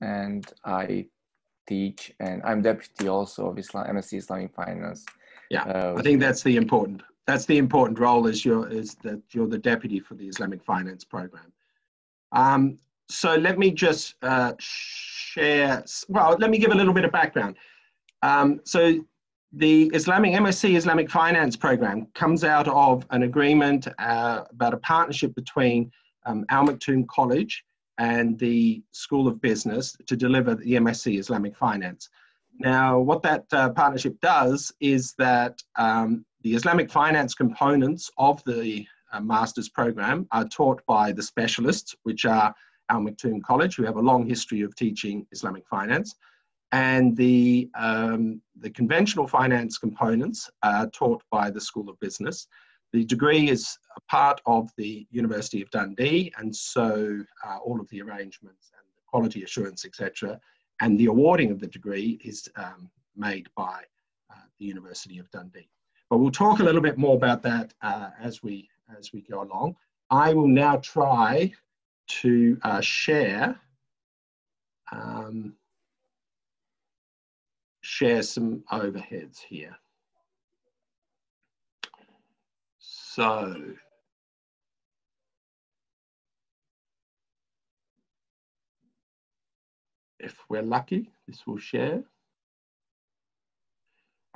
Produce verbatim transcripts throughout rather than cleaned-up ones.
and I teach, and I'm deputy also of Islam, M S C Islamic Finance. Yeah, uh, I think that's the important, that's the important role, is you're, is that you're the deputy for the Islamic Finance program. Um, so let me just uh, share, well, let me give a little bit of background. Um, so the Islamic M S C Islamic Finance program comes out of an agreement uh, about a partnership between um, Al Maktoum College and the School of Business to deliver the M S C Islamic Finance. Now, what that uh, partnership does is that um, the Islamic finance components of the uh, master's program are taught by the specialists, which are Al Maktoum College, who have a long history of teaching Islamic finance, and the, um, the conventional finance components are taught by the School of Business. The degree is a part of the University of Dundee, and so uh, all of the arrangements and the quality assurance, et cetera, and the awarding of the degree is um, made by uh, the University of Dundee. But we'll talk a little bit more about that uh, as we as we go along. I will now try to uh, share um, share some overheads here. So, if we're lucky, this will share.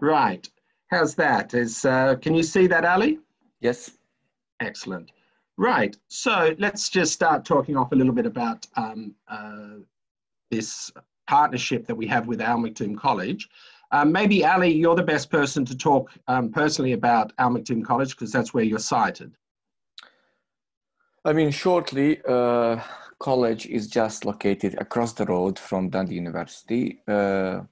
Right, how's that? Is, uh, can you see that, Ali? Yes. Excellent. Right, so let's just start talking off a little bit about um, uh, this partnership that we have with Al Maktoum College. Um, maybe, Ali, you're the best person to talk um, personally about Al Maktoum College, because that's where you're cited. I mean, shortly, uh, college is just located across the road from Dundee University. Uh,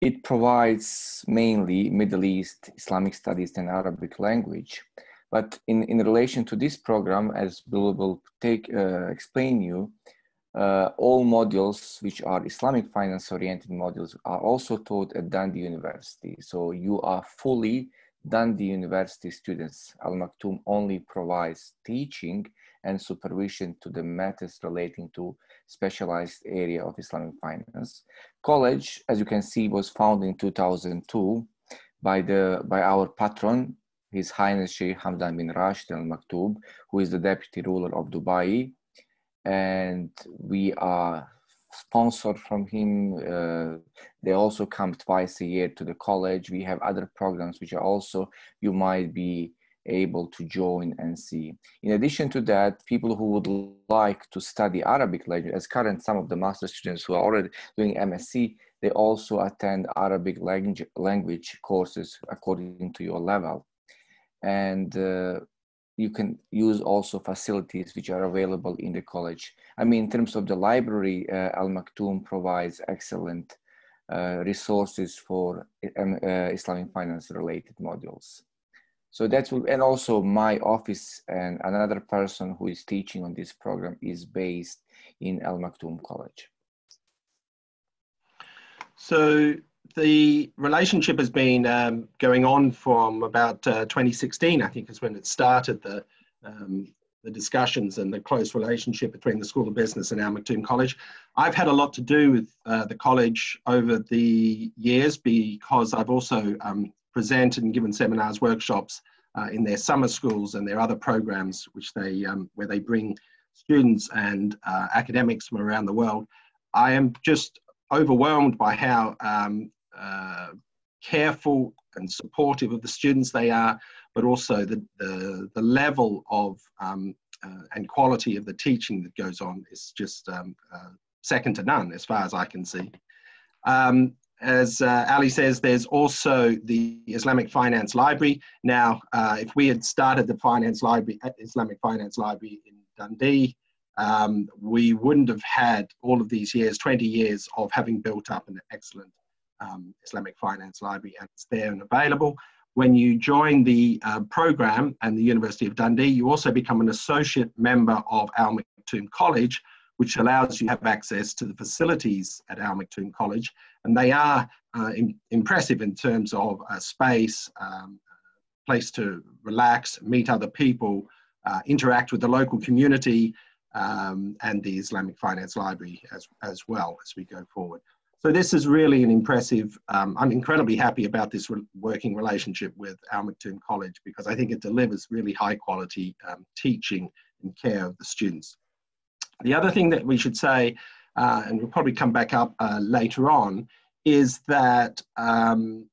it provides mainly Middle East, Islamic studies and Arabic language. But in, in relation to this program, as Bill will take, uh, explain you, Uh, all modules which are Islamic finance oriented modules are also taught at Dundee University. So you are fully Dundee University students. Al Maktoum only provides teaching and supervision to the matters relating to specialized area of Islamic finance. College, as you can see, was founded in two thousand two by, the, by our patron, His Highness Sheikh Hamdan bin Rashid Al Maktoum, who is the deputy ruler of Dubai. And we are sponsored from him. Uh, they also come twice a year to the college. We have other programs which are also, you might be able to join and see. In addition to that, people who would like to study Arabic language, as current some of the master students who are already doing M S c, they also attend Arabic language, language courses according to your level. And uh, you can use also facilities which are available in the college. I mean, in terms of the library, uh, Al Maktoum provides excellent uh, resources for um, uh, Islamic finance related modules. So that's, and also my office and another person who is teaching on this program is based in Al Maktoum College. So the relationship has been um, going on from about uh, twenty sixteen, I think, is when it started, the, um, the discussions and the close relationship between the School of Business and Al Maktoum College. I've had a lot to do with uh, the college over the years, because I've also um, presented and given seminars, workshops uh, in their summer schools and their other programs, which they, um, where they bring students and uh, academics from around the world. I am just overwhelmed by how um, uh, careful and supportive of the students they are, but also the, the, the level of um, uh, and quality of the teaching that goes on is just um, uh, second to none, as far as I can see. Um, as uh, Ali says, there's also the Islamic Finance Library. Now, uh, if we had started the Finance Library at Islamic Finance Library in Dundee, Um, we wouldn't have had all of these years, twenty years of having built up an excellent um, Islamic Finance Library, and it's there and available. When you join the uh, program and the University of Dundee, you also become an associate member of Al Maktoum College, which allows you to have access to the facilities at Al Maktoum College, and they are uh, in, impressive in terms of uh, space, um, place to relax, meet other people, uh, interact with the local community, um, and the Islamic Finance Library as, as well as we go forward. So this is really an impressive, um, I'm incredibly happy about this re working relationship with Al Maktoum College, because I think it delivers really high quality um, teaching and care of the students. The other thing that we should say, uh, and we'll probably come back up uh, later on, is that um,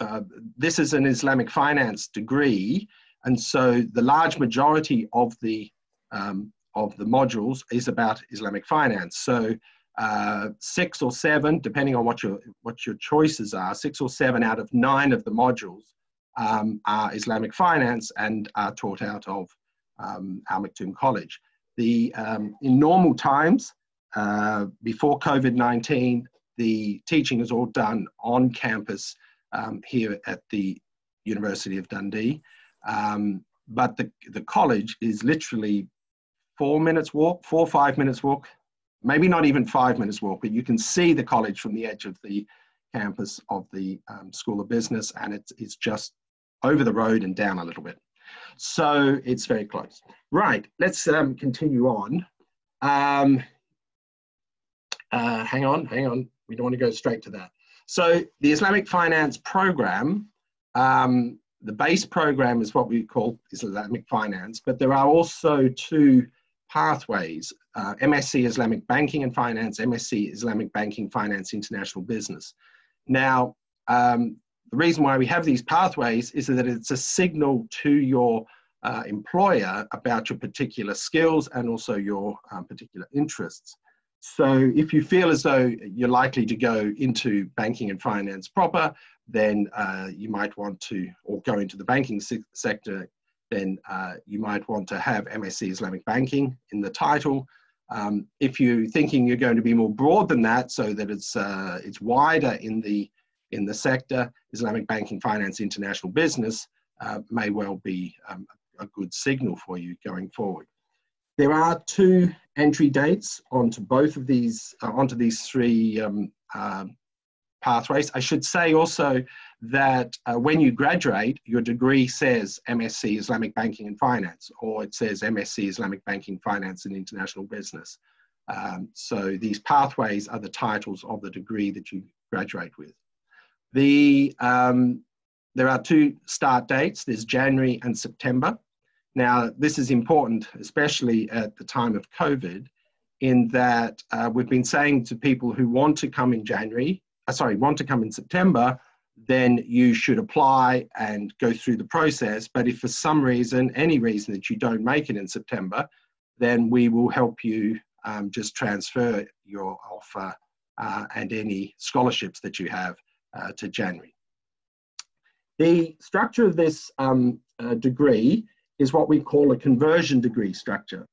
uh, this is an Islamic finance degree, and so the large majority of the, um, of the modules is about Islamic finance. So Uh, six or seven, depending on what your, what your choices are, six or seven out of nine of the modules um, are Islamic finance and are taught out of um, Al Maktoum College. The, um, in normal times, uh, before COVID nineteen, the teaching is all done on campus um, here at the University of Dundee. Um, but the, the college is literally four minutes walk, four or five minutes walk, maybe not even five minutes walk, but you can see the college from the edge of the campus of the um, School of Business, and it's, it's just over the road and down a little bit. So it's very close. Right, let's um, continue on. Um, uh, hang on, hang on. We don't want to go straight to that. So the Islamic Finance program, um, the base program is what we call Islamic Finance, but there are also two pathways, uh, M S C Islamic Banking and Finance, M S C Islamic Banking, Finance, International Business. Now, um, the reason why we have these pathways is that it's a signal to your uh, employer about your particular skills and also your um, particular interests. So if you feel as though you're likely to go into banking and finance proper, then uh, you might want to, or go into the banking se sector, then uh, you might want to have M S C Islamic Banking in the title. Um, if you're thinking you're going to be more broad than that, so that it's, uh, it's wider in the, in the sector, Islamic Banking, Finance, International Business uh, may well be um, a good signal for you going forward. There are two entry dates onto both of these, uh, onto these three um, uh, pathways. I should say also that uh, when you graduate, your degree says M S C Islamic Banking and Finance, or it says M S C Islamic Banking, Finance and International Business. Um, so these pathways are the titles of the degree that you graduate with. The, um, there are two start dates, there's January and September. Now, this is important, especially at the time of COVID, in that uh, we've been saying to people who want to come in January, uh, sorry, want to come in September, then you should apply and go through the process. But if for some reason, any reason that you don't make it in September, then we will help you um, just transfer your offer uh, and any scholarships that you have uh, to January. The structure of this um, uh, degree is what we call a conversion degree structure.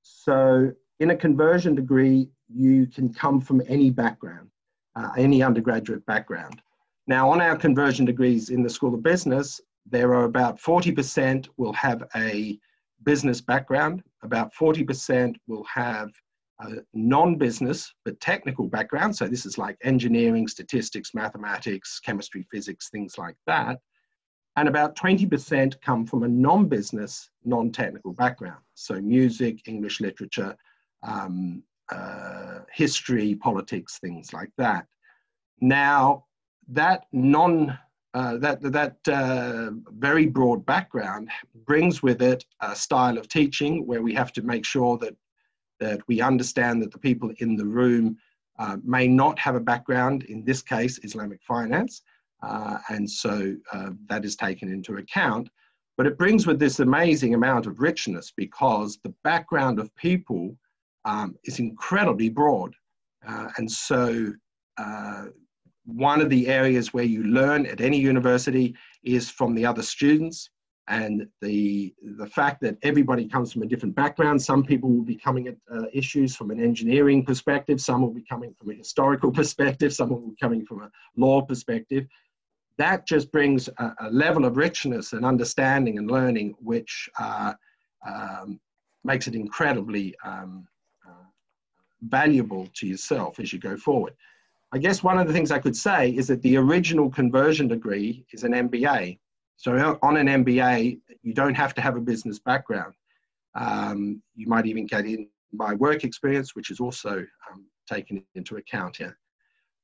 So in a conversion degree, you can come from any background, uh, any undergraduate background. Now, on our conversion degrees in the School of Business, there are about forty percent will have a business background, about forty percent will have a non-business but technical background. So this is like engineering, statistics, mathematics, chemistry, physics, things like that. And about twenty percent come from a non-business, non-technical background. So music, English literature, um, uh, history, politics, things like that. Now, that non, uh, that, that uh, very broad background brings with it a style of teaching where we have to make sure that, that we understand that the people in the room uh, may not have a background, in this case, Islamic finance. Uh, and so uh, that is taken into account. But it brings with this amazing amount of richness because the background of people um, is incredibly broad. Uh, and so, uh, one of the areas where you learn at any university is from the other students, and the, the fact that everybody comes from a different background. Some people will be coming at uh, issues from an engineering perspective, some will be coming from a historical perspective, some will be coming from a law perspective. That just brings a, a level of richness and understanding and learning which uh, um, makes it incredibly um, uh, valuable to yourself as you go forward. I guess one of the things I could say is that the original conversion degree is an M B A. So on an M B A, you don't have to have a business background. Um, you might even get in my work experience, which is also um, taken into account here.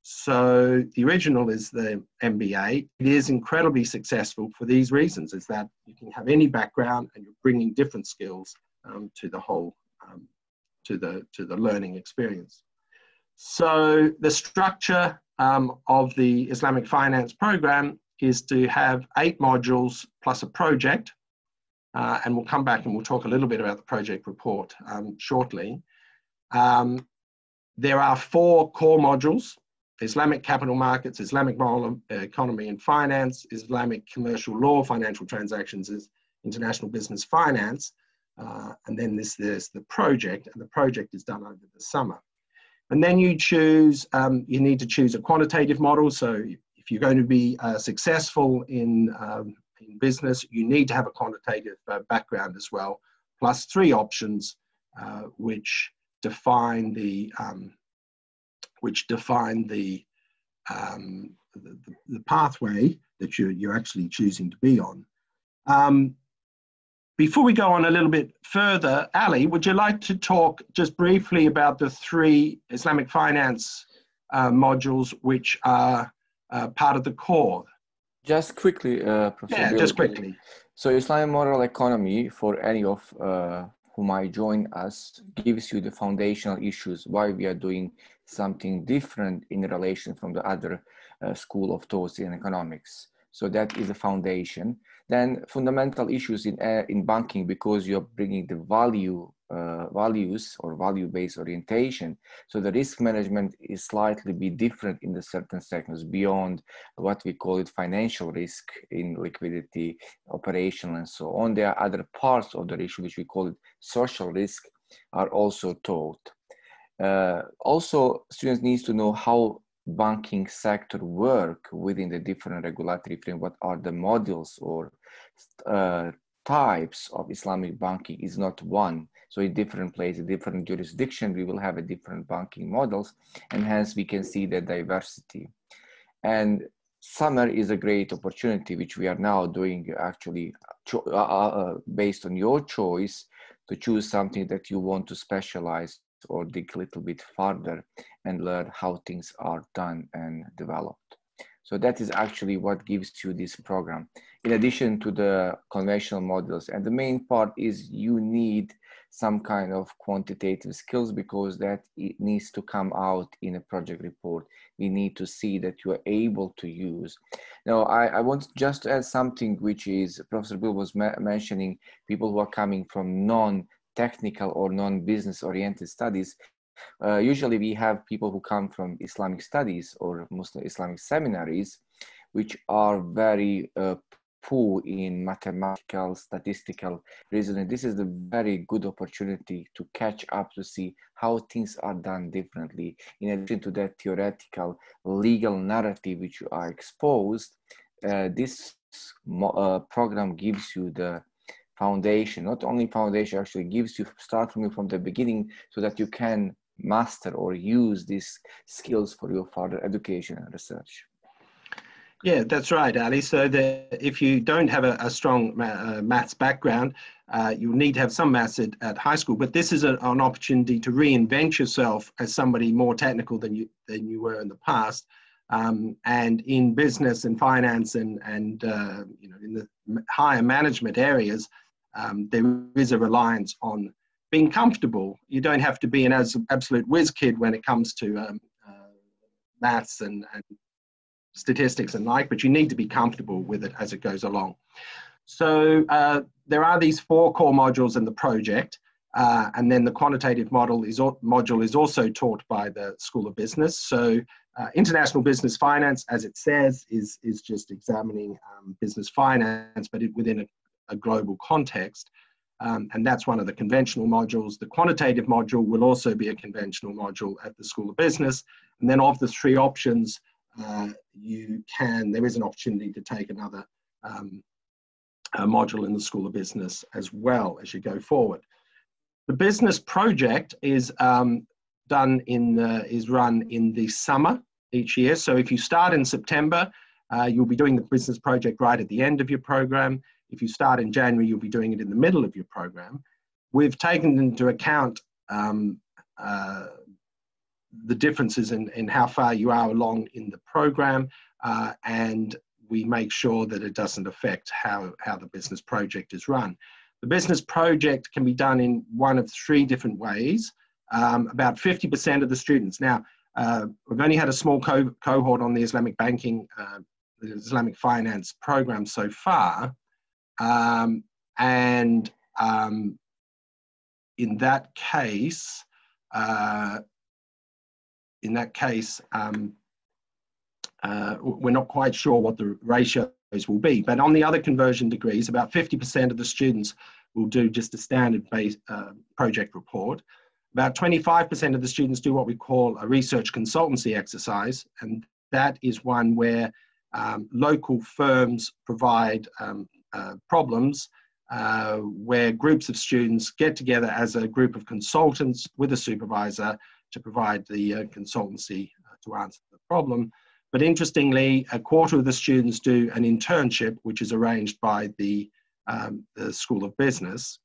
So the original is the M B A. It is incredibly successful for these reasons, is that you can have any background and you're bringing different skills um, to the whole, um, to, the, to the learning experience. So the structure um, of the Islamic Finance program is to have eight modules plus a project. Uh, and we'll come back and we'll talk a little bit about the project report um, shortly. Um, there are four core modules: Islamic capital markets, Islamic moral economy and finance, Islamic commercial law, financial transactions, international business finance, uh, and then this, there's the project, and the project is done over the summer. And then you choose, um, you need to choose a quantitative model. So if you're going to be uh, successful in, um, in business, you need to have a quantitative uh, background as well, plus three options uh, which define the um, which define the, um, the, the pathway that you're, you're actually choosing to be on. Um, before we go on a little bit further, Ali, would you like to talk just briefly about the three Islamic finance uh, modules which are uh, part of the core? Just quickly, uh, Professor. Yeah, Bill, just quickly. So Islamic moral economy, for any of uh, whom I join us, gives you the foundational issues, why we are doing something different in relation from the other uh, school of thoughts in economics. So that is a foundation. Then fundamental issues in, uh, in banking, because you're bringing the value, uh, values or value-based orientation. So the risk management is slightly be different in the certain segments beyond what we call it financial risk in liquidity, operational and so on. There are other parts of the issue which we call it social risk are also taught. Uh, also, students need to know how banking sector work within the different regulatory frame, what are the modules or uh, types of Islamic banking is not one. So in different places, different jurisdiction, we will have a different banking models, and hence we can see the diversity. And summer is a great opportunity, which we are now doing actually cho uh, uh, based on your choice to choose something that you want to specialize or dig a little bit farther and learn how things are done and developed. So that is actually what gives you this program. In addition to the conventional models, and the main part is you need some kind of quantitative skills, because that it needs to come out in a project report. We need to see that you are able to use. Now, I, I want just to add something, which is Professor Bill was ma mentioning people who are coming from non technical or non-business oriented studies. Uh, usually we have people who come from Islamic studies or Muslim Islamic seminaries, which are very uh, poor in mathematical, statistical reasoning. This is a very good opportunity to catch up, to see how things are done differently. In addition to that theoretical legal narrative which you are exposed, uh, this uh, program gives you the foundation, not only foundation, actually gives you, start from, from the beginning, so that you can master or use these skills for your further education and research. Yeah, that's right, Ali. So the, if you don't have a, a strong ma uh, maths background, uh, you'll need to have some maths at, at high school, but this is a, an opportunity to reinvent yourself as somebody more technical than you, than you were in the past. Um, and in business and finance and, and uh, you know, in the higher management areas, Um, there is a reliance on being comfortable. You don't have to be an as, absolute whiz kid when it comes to um, uh, maths and, and statistics and like, but you need to be comfortable with it as it goes along. So uh, there are these four core modules in the project, uh, and then the quantitative model is module is also taught by the School of Business. So uh, international business finance, as it says, is, is just examining um, business finance, but it, within a a global context, um, and that's one of the conventional modules. The quantitative module will also be a conventional module at the School of Business, and then of the three options, uh, you can, there is an opportunity to take another um, module in the School of Business as well as you go forward. The business project is um, done in the, is run in the summer each year. So if you start in September, uh, you'll be doing the business project right at the end of your program. If you start in January, you'll be doing it in the middle of your program. We've taken into account um, uh, the differences in, in how far you are along in the program, uh, and we make sure that it doesn't affect how, how the business project is run. The business project can be done in one of three different ways. Um, about fifty percent of the students. Now, uh, we've only had a small co cohort on the Islamic Banking, uh, the Islamic Finance program so far. Um, and um, in that case, uh, in that case, um, uh, we're not quite sure what the ratios will be. But on the other conversion degrees, about fifty percent of the students will do just a standard base, uh, project report. About twenty-five percent of the students do what we call a research consultancy exercise, and that is one where um, local firms provide um, uh, problems uh, where groups of students get together as a group of consultants with a supervisor to provide the uh, consultancy uh, to answer the problem. But interestingly, a quarter of the students do an internship, which is arranged by the, um, the School of Business.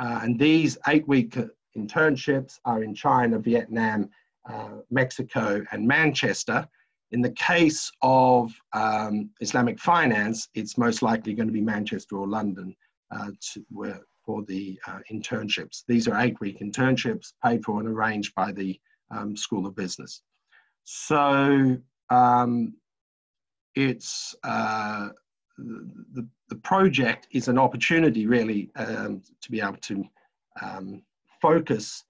Uh, and these eight-week internships are in China, Vietnam, uh, Mexico, and Manchester. In the case of um, Islamic Finance, it's most likely going to be Manchester or London uh, to, where, for the uh, internships. These are eight-week internships paid for and arranged by the um, School of Business. So um, it's uh, the, the project is an opportunity really um, to be able to um, focus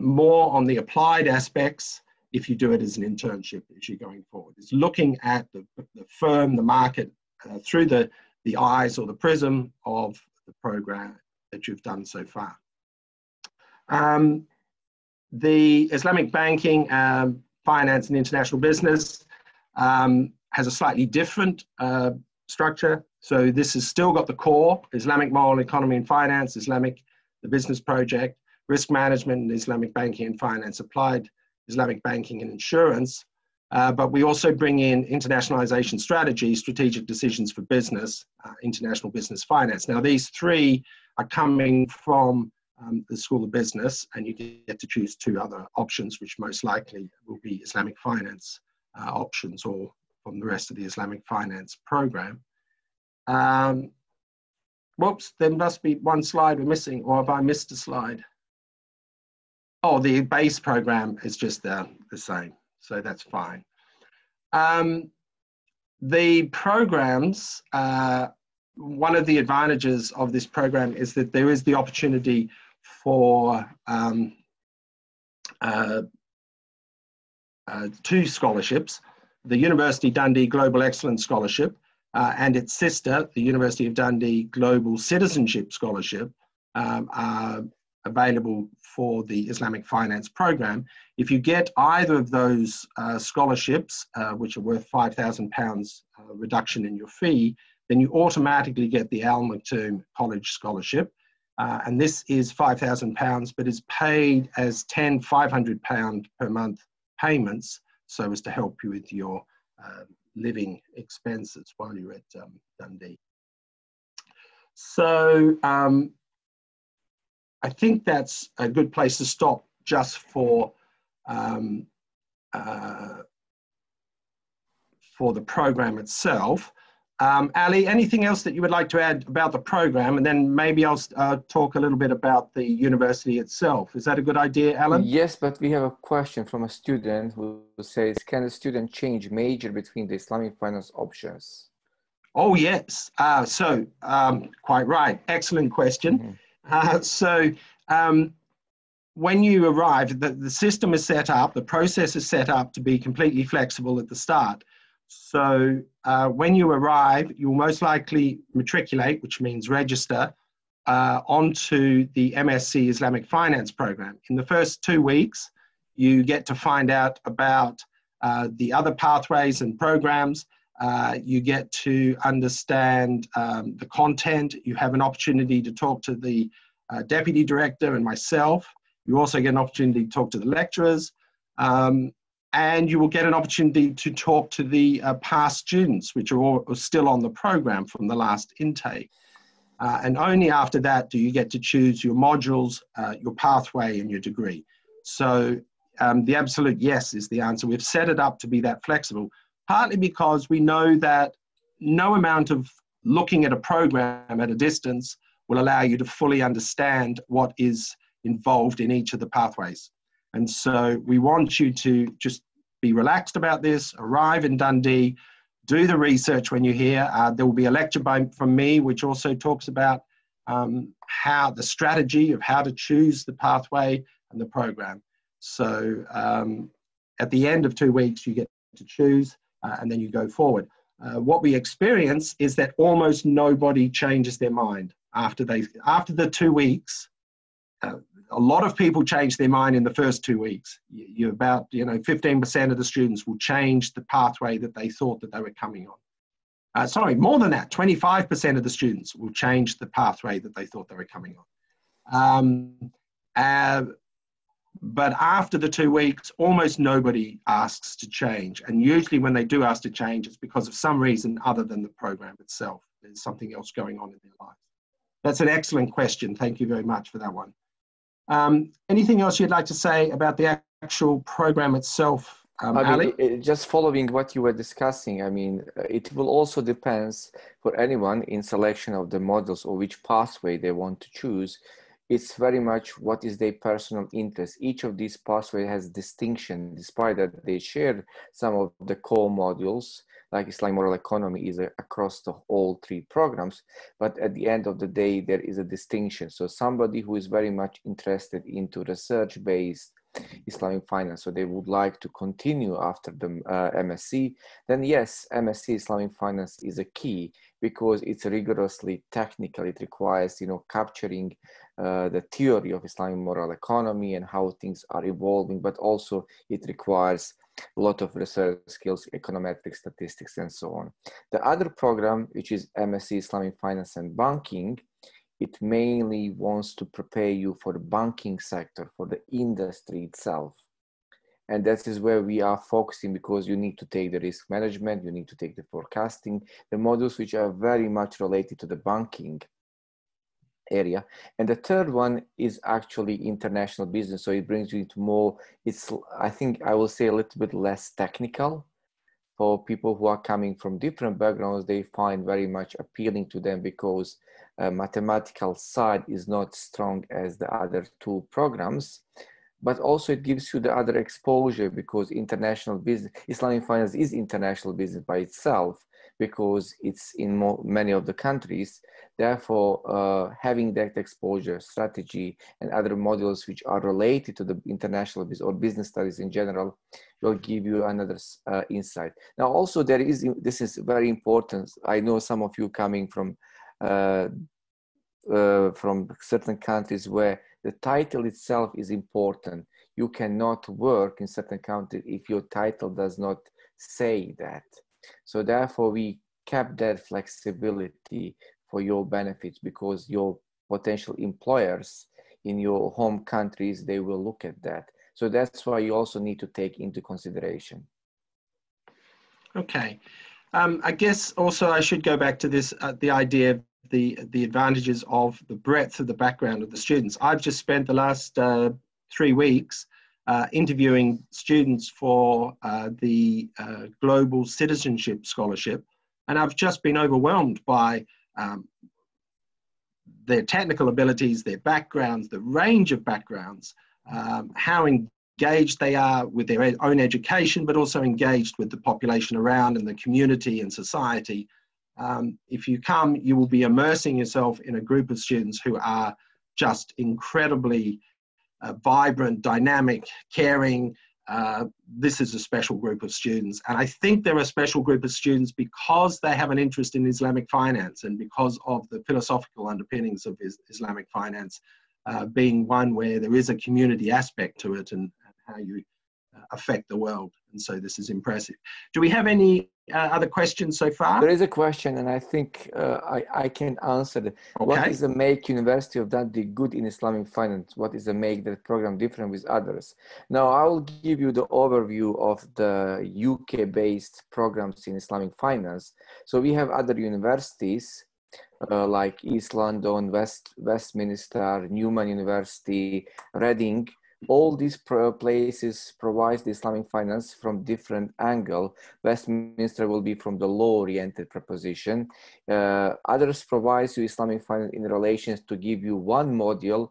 more on the applied aspects if you do it as an internship issue going forward. It's looking at the, the firm, the market, uh, through the, the eyes or the prism of the program that you've done so far. Um, the Islamic Banking, um, Finance and International Business um, has a slightly different uh, structure. So this has still got the core, Islamic Moral Economy and Finance, Islamic the Business Project, Risk Management and Islamic Banking and Finance Applied, Islamic Banking and Insurance, uh, but we also bring in internationalization strategy, strategic decisions for business, uh, international business finance. Now these three are coming from um, the School of Business, and you get to choose two other options, which most likely will be Islamic Finance uh, options or from the rest of the Islamic Finance program. Um, whoops, there must be one slide we're missing, or have I missed a slide? Oh, the base program is just uh, the same, so that's fine. Um, the programs, uh, one of the advantages of this program is that there is the opportunity for um, uh, uh, two scholarships, the University Dundee Global Excellence Scholarship uh, and its sister, the University of Dundee Global Citizenship Scholarship, um, are available for the Islamic Finance program. If you get either of those uh, scholarships, uh, which are worth five thousand pounds uh, reduction in your fee, then you automatically get the Al Maktoum College Scholarship. Uh, and this is five thousand pounds, but is paid as ten five hundred pound per month payments, so as to help you with your uh, living expenses while you're at um, Dundee. So, um, I think that's a good place to stop just for, um, uh, for the program itself. Um, Ali, anything else that you would like to add about the program? And then maybe I'll uh, talk a little bit about the university itself. Is that a good idea, Alan? Yes, but we have a question from a student who says, can a student change major between the Islamic Finance options? Oh, yes. Uh, so, um, quite right. Excellent question. Mm-hmm. Uh, so um, when you arrive, the, the system is set up, the process is set up to be completely flexible at the start. So uh, when you arrive, you'll most likely matriculate, which means register, uh, onto the M S C Islamic Finance program. In the first two weeks, you get to find out about uh, the other pathways and programs. Uh, you get to understand um, the content. You have an opportunity to talk to the uh, deputy director and myself. You also get an opportunity to talk to the lecturers. Um, and you will get an opportunity to talk to the uh, past students, which are all, are still on the program from the last intake. Uh, and only after that do you get to choose your modules, uh, your pathway, and your degree. So um, the absolute yes is the answer. We've set it up to be that flexible, partly because we know that no amount of looking at a program at a distance will allow you to fully understand what is involved in each of the pathways. And so we want you to just be relaxed about this, arrive in Dundee, do the research when you're here. Uh, there will be a lecture by, from me, which also talks about um, how the strategy of how to choose the pathway and the program. So um, at the end of two weeks, you get to choose uh, and then you go forward. Uh, what we experience is that almost nobody changes their mind after, they, after the two weeks. Uh, a lot of people change their mind in the first two weeks. You're about, you know, fifteen percent of the students will change the pathway that they thought that they were coming on. Uh, sorry, more than that, twenty-five percent of the students will change the pathway that they thought they were coming on. Um, uh, but after the two weeks, almost nobody asks to change. And usually when they do ask to change, it's because of some reason other than the program itself. There's something else going on in their lives. That's an excellent question. Thank you very much for that one. Um, anything else you'd like to say about the actual program itself, um, I mean, Ali? Just following what you were discussing, I mean, it will also depends for anyone in selection of the modules or which pathway they want to choose. It's very much what is their personal interest. Each of these pathways has distinction, despite that they share some of the core modules, like Islamic moral economy is across the all three programs, but at the end of the day, there is a distinction. So somebody who is very much interested into research-based Islamic finance, so they would like to continue after the uh, M S c, then yes, M S c Islamic finance is a key because it's rigorously technical. It requires, you know, capturing uh, the theory of Islamic moral economy and how things are evolving, but also it requires a lot of research skills, econometrics, statistics, and so on. The other program, which is M S c Islamic Finance and Banking, it mainly wants to prepare you for the banking sector, for the industry itself. And that is where we are focusing because you need to take the risk management, you need to take the forecasting, the modules which are very much related to the banking area. And the third one is actually international business. So it brings you into more, it's, I think I will say a little bit less technical. For people who are coming from different backgrounds, they find very much appealing to them because uh, mathematical side is not strong as the other two programs, but also it gives you the other exposure because international business, Islamic finance is international business by itself because it's in more, many of the countries. Therefore, uh, having that exposure, strategy, and other modules which are related to the international business or business studies in general will give you another uh, insight. Now, also there is, this is very important. I know some of you coming from, uh, uh, from certain countries where the title itself is important. You cannot work in certain countries if your title does not say that. So therefore, we kept that flexibility for your benefits because your potential employers in your home countries, they will look at that. So that's why you also need to take into consideration. Okay. Um, I guess also I should go back to this, uh, the idea of the, the advantages of the breadth of the background of the students. I've just spent the last uh, three weeks uh, interviewing students for uh, the uh, Global Citizenship Scholarship, and I've just been overwhelmed by Um, their technical abilities, their backgrounds, the range of backgrounds, um, how engaged they are with their own education, but also engaged with the population around and the community and society. Um, if you come, you will be immersing yourself in a group of students who are just incredibly uh, vibrant, dynamic, caring. Uh, this is a special group of students, and I think they're a special group of students because they have an interest in Islamic finance and because of the philosophical underpinnings of is Islamic finance uh, being one where there is a community aspect to it and, and how you uh, affect the world. And so this is impressive. Do we have any uh, other questions so far? There is a question, and I think uh, I, I can answer it. Okay. What is the make University of Dundee good in Islamic finance? What is the make that program different with others? Now, I will give you the overview of the U K-based programs in Islamic finance. So we have other universities uh, like East London, West Westminster, Newman University, Reading. All these places provides the Islamic finance from different angle. Westminster will be from the law-oriented proposition. Uh, others provides you Islamic finance in relations to give you one module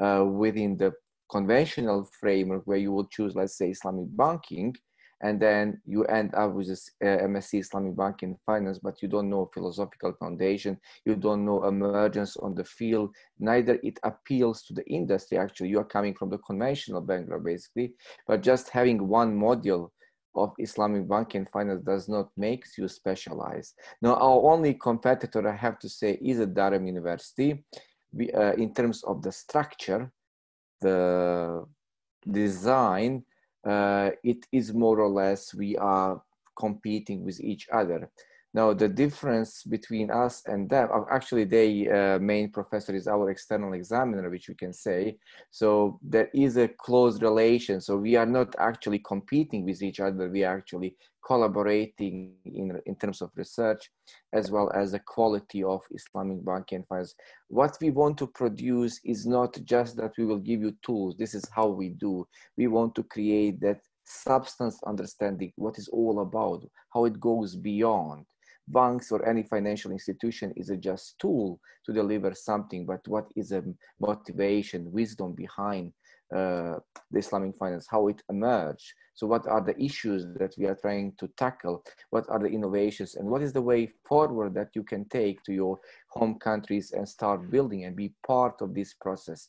uh, within the conventional framework where you will choose, let's say, Islamic banking, and then you end up with this uh, M S c Islamic Banking Finance, but you don't know philosophical foundation, you don't know emergence on the field, neither it appeals to the industry. Actually, you are coming from the conventional background basically, but just having one module of Islamic Banking Finance does not make you specialized. Now, our only competitor, I have to say, is at Durham University. We, uh, in terms of the structure, the design, Uh, it is more or less we are competing with each other. Now the difference between us and them, actually their uh, main professor is our external examiner, which we can say, so there is a close relation. So we are not actually competing with each other, we are actually collaborating in, in terms of research as well as the quality of Islamic banking finance. What we want to produce is not just that we will give you tools, this is how we do. We want to create that substance understanding, what it's all about, how it goes beyond. Banks or any financial institution is a just tool to deliver something, but what is a motivation, wisdom behind uh, the Islamic finance, how it emerged. So what are the issues that we are trying to tackle? What are the innovations? And what is the way forward that you can take to your home countries and start building and be part of this process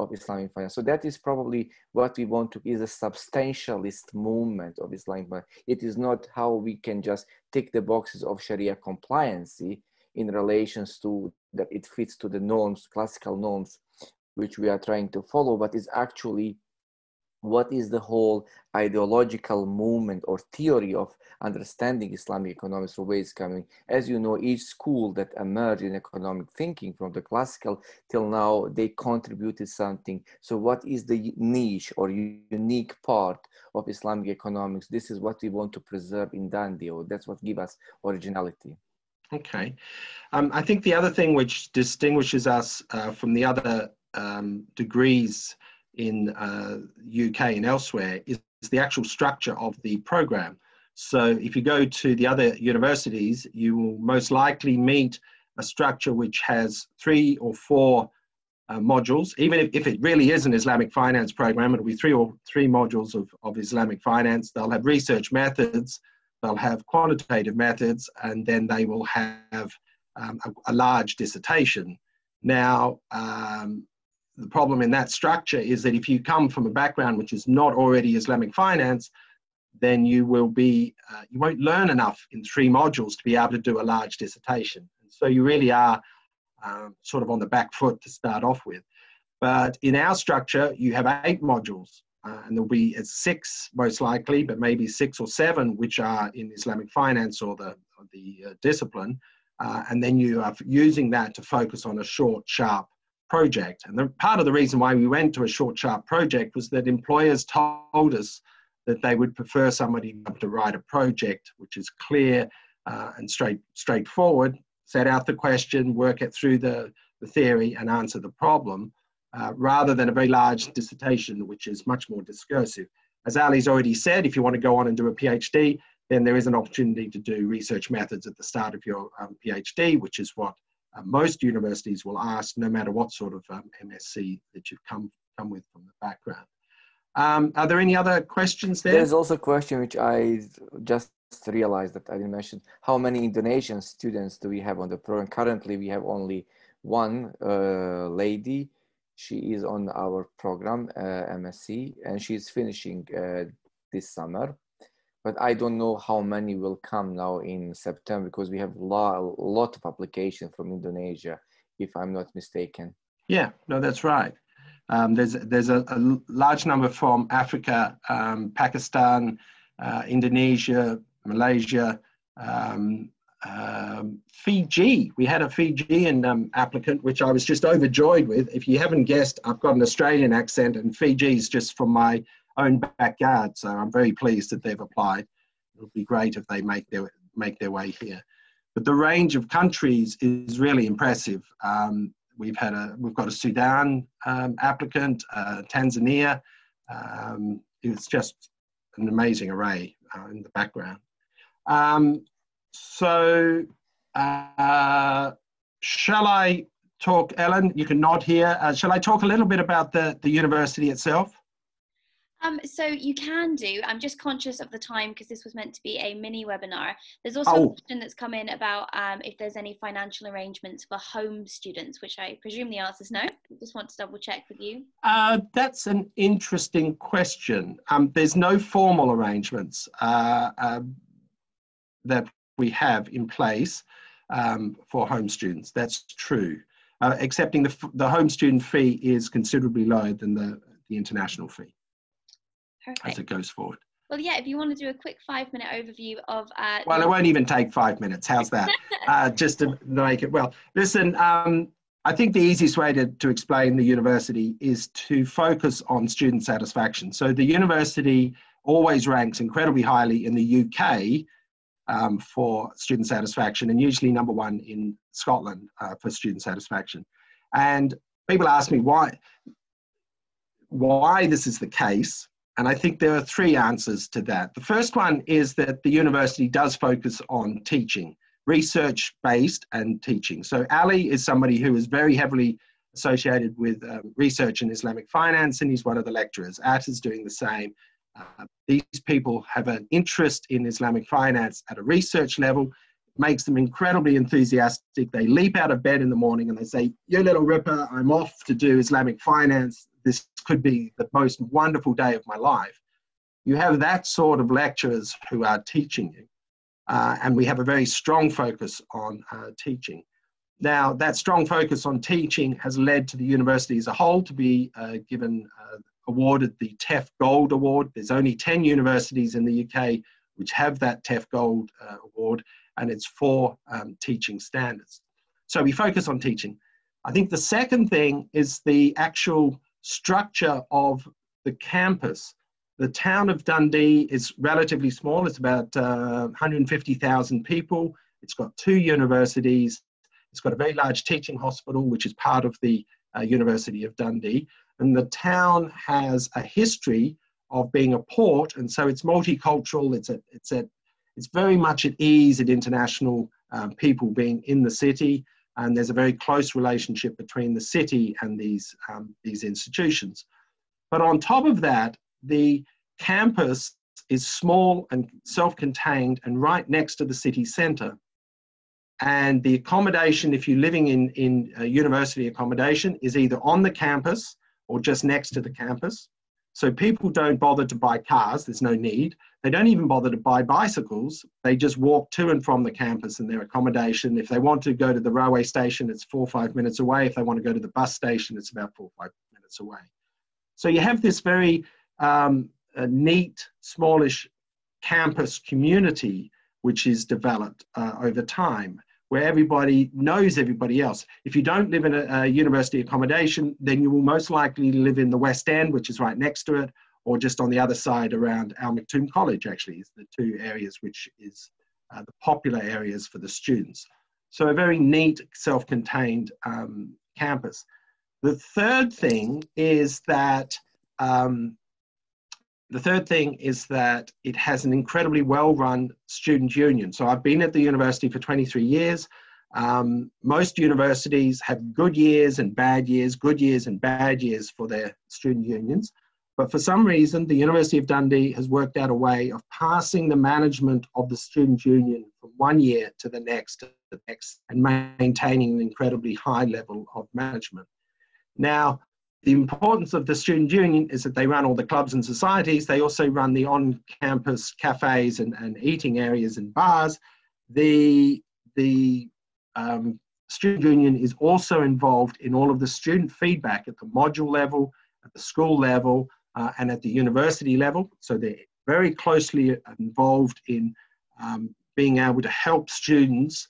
of Islamic finance? So that is probably what we want to is a substantialist movement of Islamic finance. It is not how we can just tick the boxes of Sharia compliancy in relations to that it fits to the norms, classical norms, which we are trying to follow, but is actually what is the whole ideological movement or theory of understanding Islamic economics from where it's coming. As you know, each school that emerged in economic thinking from the classical till now, they contributed something. So what is the niche or unique part of Islamic economics? This is what we want to preserve in Dundee, or that's what gives us originality. Okay. Um, I think the other thing which distinguishes us uh, from the other um, degrees in uh, U K and elsewhere is the actual structure of the program. So if you go to the other universities, you will most likely meet a structure which has three or four uh, modules. Even if, if it really is an Islamic finance program, it'll be three or three modules of, of Islamic finance. They'll have research methods, they'll have quantitative methods, and then they will have um, a, a large dissertation. Now, um, the problem in that structure is that if you come from a background which is not already Islamic finance, then you will be, uh, you won't learn enough in three modules to be able to do a large dissertation. So you really are um, sort of on the back foot to start off with. But in our structure, you have eight modules, uh, and there'll be six most likely, but maybe six or seven, which are in Islamic finance or the, or the uh, discipline. Uh, and then you are using that to focus on a short, sharp project. And the, part of the reason why we went to a short, sharp project was that employers told us that they would prefer somebody to write a project which is clear uh, and straight, straightforward, set out the question, work it through the, the theory and answer the problem, uh, rather than a very large dissertation, which is much more discursive. As Ali's already said, if you want to go on and do a PhD, then there is an opportunity to do research methods at the start of your um, PhD, which is what Uh, most universities will ask, no matter what sort of um, M S c that you've come, come with from the background. Um, are there any other questions there? There's also a question which I just realized that I didn't mention. How many Indonesian students do we have on the program? Currently, we have only one uh, lady. She is on our program, uh, M S c, and she's finishing uh, this summer. But I don't know how many will come now in September, because we have a lot of applications from Indonesia, if I'm not mistaken. Yeah, no, that's right. Um, there's there's a, a large number from Africa, um, Pakistan, uh, Indonesia, Malaysia, um, um, Fiji. We had a Fijian um, applicant, which I was just overjoyed with. If you haven't guessed, I've got an Australian accent, and Fiji's just from my own backyard, so I'm very pleased that they've applied. It would be great if they make their make their way here. But the range of countries is really impressive. Um, we've had a, we've got a Sudan um, applicant, uh, Tanzania. Um, it's just an amazing array uh, in the background. Um, so, uh, shall I talk, Ellen? You can nod here. Uh, shall I talk a little bit about the, the university itself? Um, so you can do. I'm just conscious of the time because this was meant to be a mini webinar. There's also oh. a question that's come in about um, if there's any financial arrangements for home students, which I presume the answer is no. I just want to double check with you. Uh, that's an interesting question. Um, there's no formal arrangements uh, uh, that we have in place um, for home students. That's true. Uh, excepting the, f the home student fee is considerably lower than the, the international fee. Perfect. As it goes forward. Well, yeah, if you want to do a quick five minute overview of... Uh, well, it won't even take five minutes. How's that? uh, just to make it... Well, listen, um, I think the easiest way to, to explain the university is to focus on student satisfaction. So the university always ranks incredibly highly in the U K um, for student satisfaction, and usually number one in Scotland uh, for student satisfaction. And people ask me why, why this is the case. And I think there are three answers to that. The first one is that the university does focus on teaching, research-based and teaching. So Ali is somebody who is very heavily associated with um, research in Islamic finance, and he's one of the lecturers. At is doing the same. Uh, these people have an interest in Islamic finance at a research level. It makes them incredibly enthusiastic. They leap out of bed in the morning and they say, "You little ripper, I'm off to do Islamic finance. This could be the most wonderful day of my life." You have that sort of lecturers who are teaching you. Uh, and we have a very strong focus on uh, teaching. Now, that strong focus on teaching has led to the university as a whole to be uh, given, uh, awarded the T E F Gold Award. There's only ten universities in the U K which have that T E F Gold uh, Award, and it's for um, teaching standards. So we focus on teaching. I think the second thing is the actual structure of the campus. The town of Dundee is relatively small. It's about uh, one hundred fifty thousand people. It's got two universities. It's got a very large teaching hospital, which is part of the uh, University of Dundee. And the town has a history of being a port, and so it's multicultural. It's, a, it's, a, it's very much at ease at international um, people being in the city. And there's a very close relationship between the city and these, um, these institutions. But on top of that, the campus is small and self-contained and right next to the city centre. And the accommodation, if you're living in, in uh, university accommodation, is either on the campus or just next to the campus. So people don't bother to buy cars, there's no need. They don't even bother to buy bicycles. They just walk to and from the campus and their accommodation. If they want to go to the railway station, it's four or five minutes away. If they want to go to the bus station, it's about four or five minutes away. So you have this very um, neat, smallish campus community, which is developed uh, over time, where everybody knows everybody else. If you don't live in a, a university accommodation, then you will most likely live in the West End, which is right next to it, or just on the other side around Al Maktoum College, actually, is the two areas which is uh, the popular areas for the students. So a very neat, self-contained um, campus. The third thing is that um, The third thing is that it has an incredibly well-run student union. So I've been at the university for twenty-three years. Um, most universities have good years and bad years, good years and bad years for their student unions. But for some reason, the University of Dundee has worked out a way of passing the management of the student union from one year to the next, to the next, and maintaining an incredibly high level of management. Now, the importance of the student union is that they run all the clubs and societies. They also run the on-campus cafes and, and eating areas and bars. The, the um, student union is also involved in all of the student feedback at the module level, at the school level, uh, and at the university level. So they're very closely involved in um, being able to help students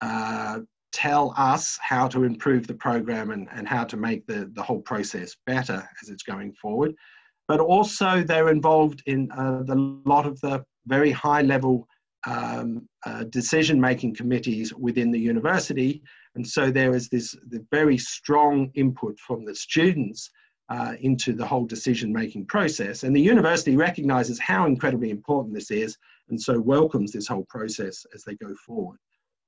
uh, tell us how to improve the program and, and how to make the, the whole process better as it's going forward. But also they're involved in uh, the lot of the very high level um, uh, decision-making committees within the university. And so there is this the very strong input from the students uh, into the whole decision-making process. And the university recognises how incredibly important this is, and so welcomes this whole process as they go forward.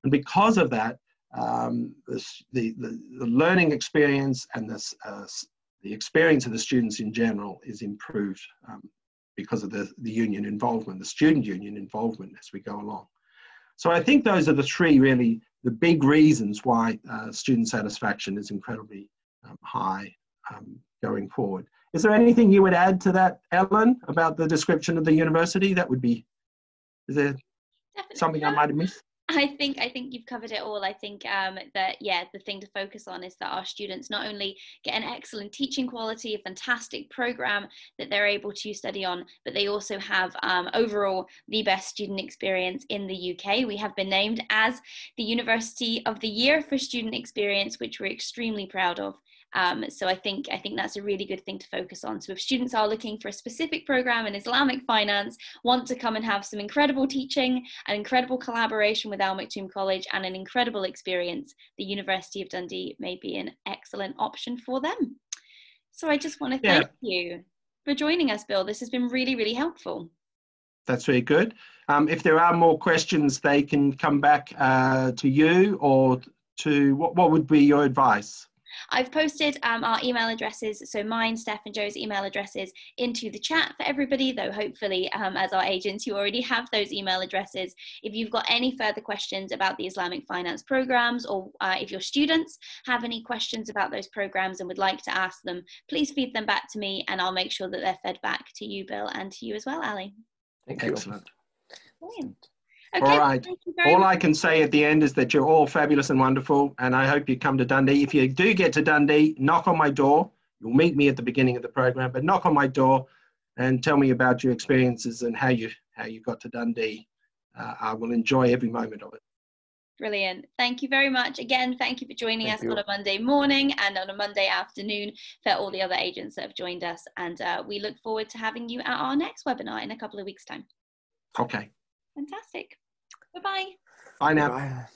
And because of that, um, the, the, the learning experience and the, uh, the experience of the students in general is improved um, because of the, the union involvement, the student union involvement as we go along. So I think those are the three really, the big reasons why uh, student satisfaction is incredibly um, high um, going forward. Is there anything you would add to that, Ellen, about the description of the university? That would be, is there Definitely something not. I might have missed? I think I think you've covered it all. I think um, that, yeah, the thing to focus on is that our students not only get an excellent teaching quality, a fantastic program that they're able to study on, but they also have um, overall the best student experience in the U K. We have been named as the University of the Year for Student Experience, which we're extremely proud of. Um, so I think, I think that's a really good thing to focus on. So if students are looking for a specific program in Islamic finance, want to come and have some incredible teaching, an incredible collaboration with Al Maktoum College and an incredible experience, the University of Dundee may be an excellent option for them. So I just want to thank yeah. you for joining us, Bill. This has been really, really helpful. That's very good. Um, if there are more questions, they can come back uh, to you or to what, what would be your advice? I've posted um, our email addresses, so mine, Steph and Joe's email addresses, into the chat for everybody, though hopefully um, as our agents you already have those email addresses. If you've got any further questions about the Islamic finance programs, or uh, if your students have any questions about those programs and would like to ask them, please feed them back to me and I'll make sure that they're fed back to you, Bill, and to you as well, Ali. Thank you. Excellent. Brilliant. Okay, all right. All much. I can say at the end is that you're all fabulous and wonderful, and I hope you come to Dundee. If you do get to Dundee, knock on my door. You'll meet me at the beginning of the program, but knock on my door and tell me about your experiences and how you how you got to Dundee. Uh, I will enjoy every moment of it. Brilliant. Thank you very much. Again, thank you for joining thank us you. on a Monday morning and on a Monday afternoon for all the other agents that have joined us. And uh, we look forward to having you at our next webinar in a couple of weeks' time. Okay. Fantastic. Bye-bye. Bye now. Bye.